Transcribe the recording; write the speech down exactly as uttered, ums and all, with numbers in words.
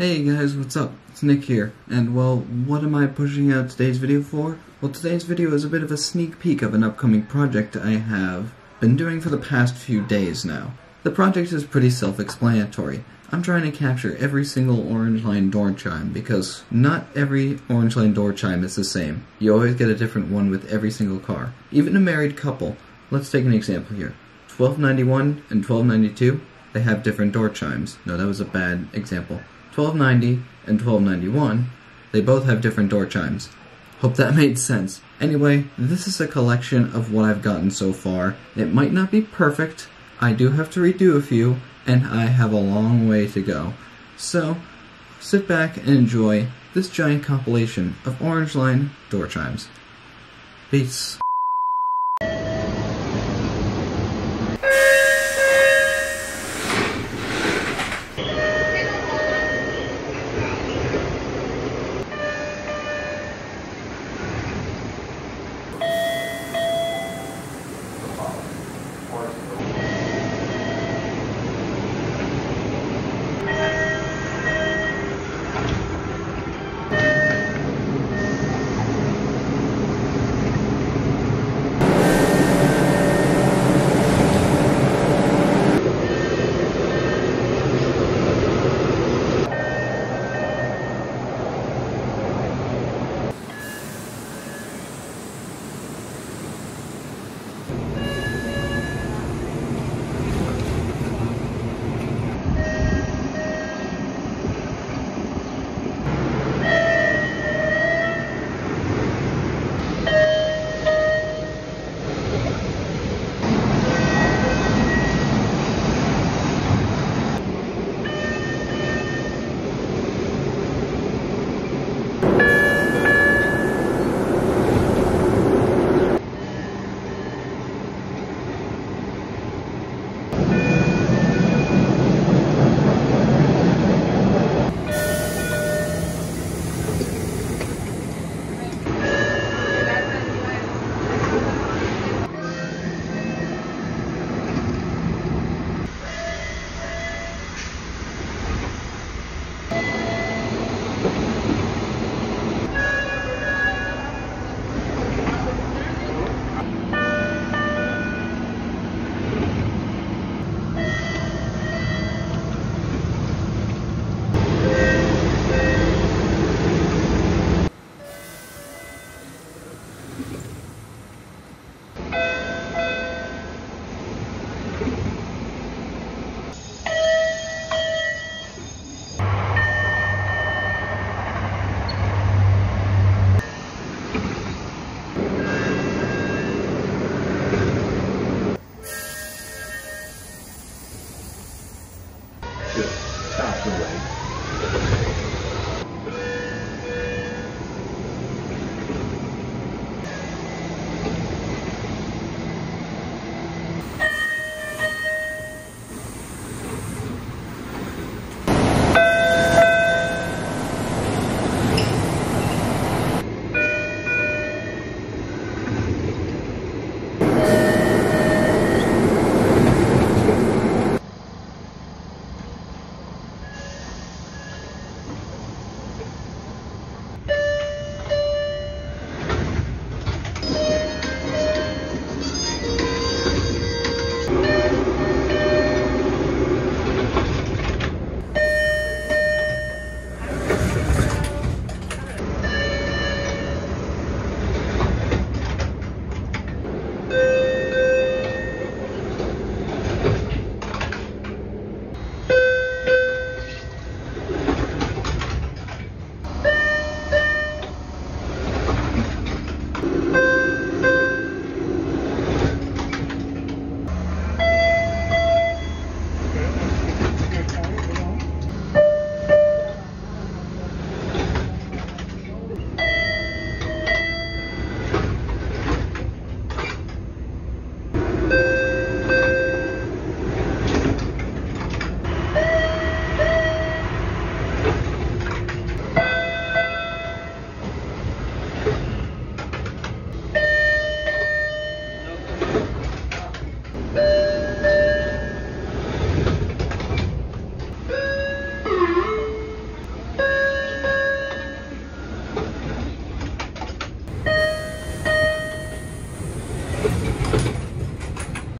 Hey guys, what's up? It's Nick here, and well, what am I pushing out today's video for? Well, today's video is a bit of a sneak peek of an upcoming project I have been doing for the past few days now. The project is pretty self-explanatory. I'm trying to capture every single Orange Line door chime, because not every Orange Line door chime is the same. You always get a different one with every single car. Even a married couple. Let's take an example here. twelve ninety-one and twelve ninety-two, they have different door chimes. No, that was a bad example. twelve ninety and twelve ninety-one, they both have different door chimes. Hope that made sense. Anyway, this is a collection of what I've gotten so far. It might not be perfect, I do have to redo a few, and I have a long way to go. So, sit back and enjoy this giant compilation of Orange Line door chimes. Peace.